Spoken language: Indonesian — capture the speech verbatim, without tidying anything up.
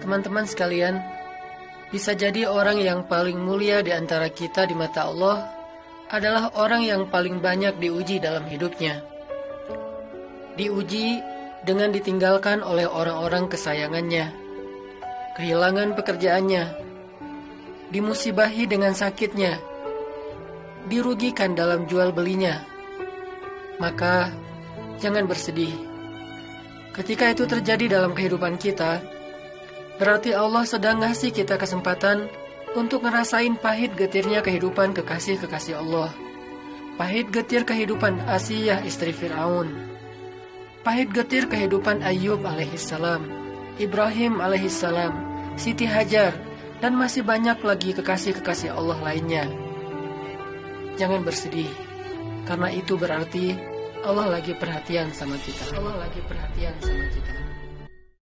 Teman-teman sekalian, bisa jadi orang yang paling mulia di antara kita di mata Allah adalah orang yang paling banyak diuji dalam hidupnya. Diuji dengan ditinggalkan oleh orang-orang kesayangannya, kehilangan pekerjaannya, dimusibahi dengan sakitnya, dirugikan dalam jual belinya. Maka, jangan bersedih. Ketika itu terjadi dalam kehidupan kita, berarti Allah sedang ngasih kita kesempatan untuk ngerasain pahit getirnya kehidupan kekasih-kekasih Allah. Pahit getir kehidupan Asiyah istri Firaun. Pahit getir kehidupan Ayyub alaihissalam, Ibrahim alaihissalam, Siti Hajar, dan masih banyak lagi kekasih-kekasih Allah lainnya. Jangan bersedih, karena itu berarti Allah lagi perhatian sama kita. Allah lagi perhatian sama kita.